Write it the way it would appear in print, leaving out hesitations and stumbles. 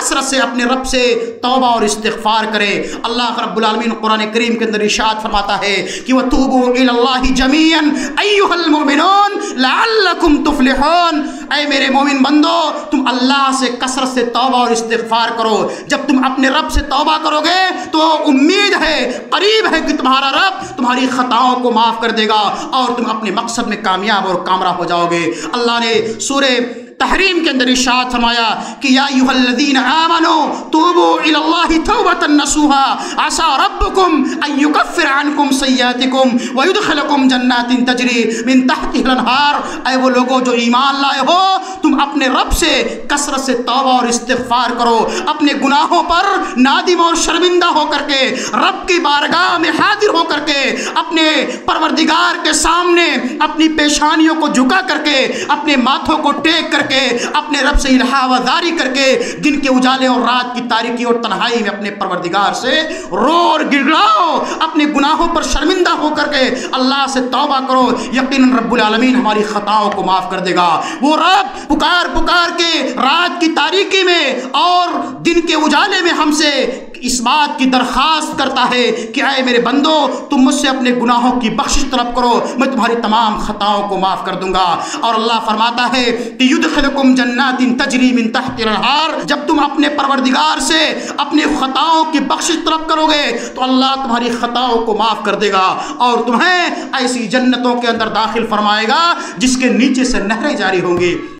कसरत से अपने रब से तौबा और इस्तिग़फ़ार करें। अल्लाह रब्बुल आलमीन कुरान करीम के अंदर इरशाद फरमाता है कि वतूबू इलल्लाहि जमीअन अय्युहल मोमिनून लअल्लकुम तुफ़्लिहून। ऐ मेरे मोमिन बंदो, तुम अल्लाह से कसरत से तौबा और इस्तिग़फ़ार करो। जब तुम अपने रब से तौबा करोगे तो उम्मीद है, करीब है कि तुम्हारा रब तुम्हारी ख़ताओं को माफ़ कर देगा और तुम अपने मकसद में कामयाब और कामरा हो जाओगे। अल्लाह ने सूरे तहरीम के अंदर इरशाद फरमाया कि या अय्युहल्लज़ीना आमनू तूबू इलल्लाहि तौबतन नसूहा असा रब्बुकुम अन युकफ्फिर अन्कुम सय्यातिकुम व युदखिलकुम जन्नातिन तजरी मिन तहतिहा अल-अन्हार। ऐ वो लोगों जो ईमान लाए हो, तुम अपने रब से कसरत से तौबा और इस्तिग़फ़ार करो, अपने गुनाहों पर नादिम और शर्मिंदा होकर के रब की बारगाह में हाजिर होकर के अपने परवरदिगार के सामने अपनी पेशानियों को झुका करके अपने माथों को टेक कर के अपने रब से इल्हावाजारी करके दिन के उजाले और रात की तारीकी और तन्हाई में अपने परवरदिगार से रो और गिड़गिड़ाओ, अपने गुनाहों पर शर्मिंदा होकर के अल्लाह से तौबा करो। यकीनन रब्बुल आलमीन हमारी खताओं को माफ़ कर देगा। वो रब पुकार पुकार के रात की तारीकी में और दिन के उजाले में हमसे इस बात की दरख्वास्त करता है कि आए मेरे बंदो, तुम मुझसे अपने गुनाहों की बख्शिश तलब करो, मैं तुम्हारी तमाम खताओं को माफ़ कर दूंगा। और अल्लाह फरमाता है कि युदखिलकुम जन्नातिन तजरी मिन तहतिहा अल-अन्हार। जब तुम अपने परवरदिगार से अपने खताओं की बख्शिश तलब करोगे तो अल्लाह तुम्हारी खताओं को माफ़ कर देगा और तुम्हें ऐसी जन्नतों के अंदर दाखिल फरमाएगा जिसके नीचे से नहरें जारी होंगी।